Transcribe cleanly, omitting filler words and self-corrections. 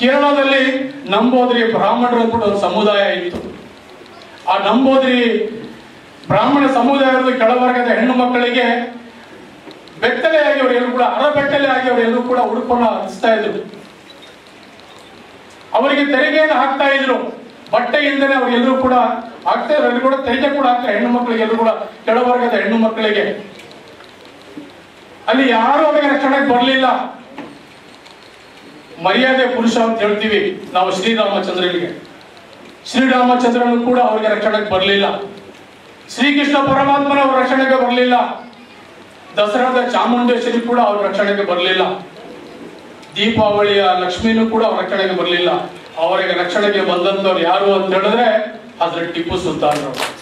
Kerala Nambodri Brahmana Samudaya Itu. A Nambodri Brahmana Samudaya Kalavarga the Henumakalege Betale Yelukuda, Ara Betale Yelukuda Urupana style. Our Terege Hakta Idru, Bata in the Yelukuda, Akta Relukuda, Tejakuda, Henumakalekuda, Kalavarga the Henumakalege. Ali Yaro Berlila. Maria Purusha Thirtivi, now Sri Ramachandra. Sri Ramachandra Kuda or Rakshana Berlila. Sri Krishna Paramatmana or Rakshana Berlila. Dasara the Chamundeshwari Kuda or Rakshana Berlila. Deepavali Lakshmi Kuda or Rakshana Berlila. Our Rakshana Bandhan or Yaru and Third has a Tipu Sultan.